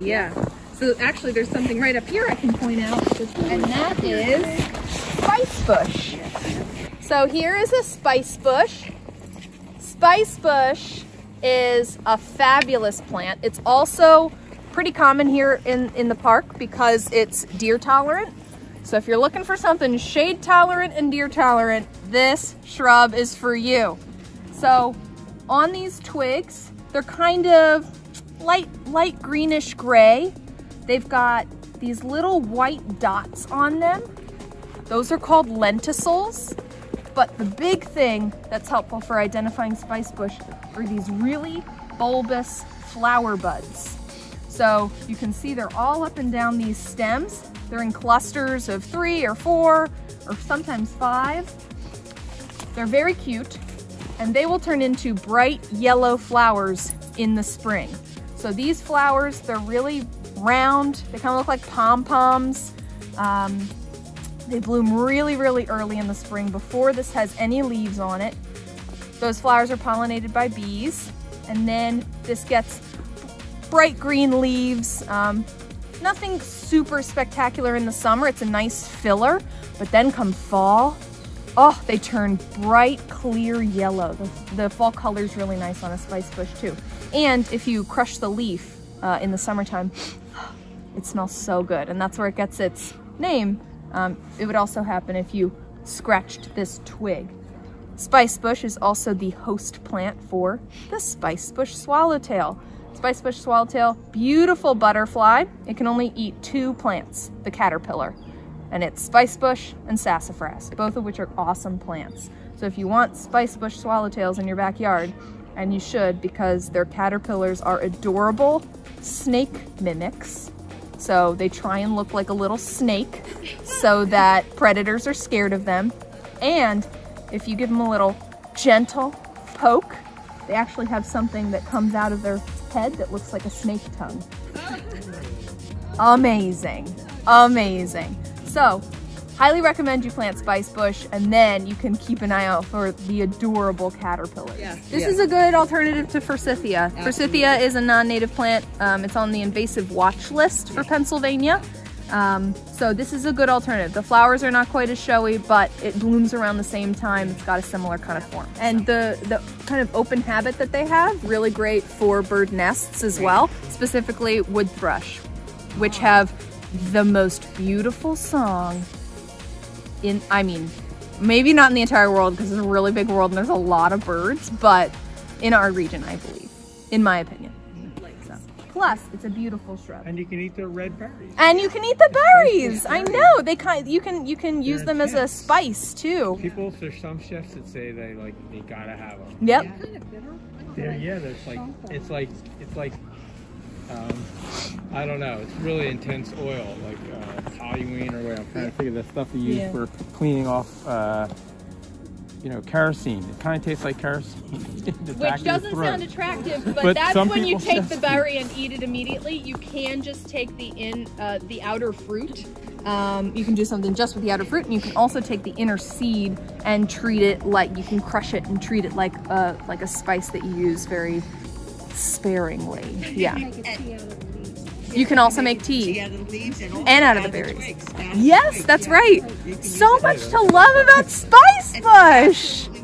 Yeah. So actually there's something right up here I can point out. And that is spicebush. So here is a spicebush. Spicebush is a fabulous plant. It's also pretty common here in the park because it's deer tolerant. So if you're looking for something shade tolerant and deer tolerant, this shrub is for you. So on these twigs, they're kind of light greenish gray. They've got these little white dots on them. Those are called lenticels. But the big thing that's helpful for identifying spicebush are these really bulbous flower buds. So you can see they're all up and down these stems. They're in clusters of 3 or 4 or sometimes 5. They're very cute and they will turn into bright yellow flowers in the spring. So these flowers, they're really round. They kind of look like pom-poms. They bloom really early in the spring before this has any leaves on it. Those flowers are pollinated by bees, and then this gets bright green leaves. Nothing super spectacular in the summer. It's a nice filler, but then come fall, oh, they turn bright, clear yellow. The fall color is really nice on a spicebush too. And if you crush the leaf in the summertime, it smells so good, and that's where it gets its name. It would also happen if you scratched this twig. Spicebush is also the host plant for the spicebush swallowtail. Spicebush swallowtail, beautiful butterfly. It can only eat 2 plants, the caterpillar, and it's spicebush and sassafras, both of which are awesome plants. So if you want spicebush swallowtails in your backyard, and you should, because their caterpillars are adorable snake mimics. So they try and look like a little snake so that predators are scared of them. And if you give them a little gentle poke, they actually have something that comes out of their head that looks like a snake tongue. Amazing, amazing. So highly recommend you plant spicebush, and then you can keep an eye out for the adorable caterpillars. Yeah. This is a good alternative to Forsythia. Absolutely. Forsythia is a non-native plant. It's on the invasive watch list for Pennsylvania. So this is a good alternative. The flowers are not quite as showy, but it blooms around the same time. It's got a similar kind of form. And the kind of open habit that they have, really great for bird nests as well, specifically wood thrush, which have the most beautiful song. I mean, maybe not in the entire world because it's a really big world and there's a lot of birds, but in our region, I believe, in my opinion. So. Plus, it's a beautiful shrub. And you can eat the red berries. And you can eat the berries. I know they kind. You can use them as a spice too. People, there's some chefs that say they gotta have them. Yep. Yeah, kind of bitter. Yeah, there's it's like. I don't know, it's really intense oil, like toluene or whatever. I'm trying to think of the stuff they use for cleaning off, you know, kerosene. It kind of tastes like kerosene. Which doesn't sound attractive, but that's when you take the berry and eat it immediately. You can just take the outer fruit. You can do something just with the outer fruit, and you can also take the inner seed and treat it like, you can crush it and treat it like a spice that you use very sparingly. Yeah. You can also make tea out of the leaves and out of the berries. Yes, that's right. So much to love about spicebush.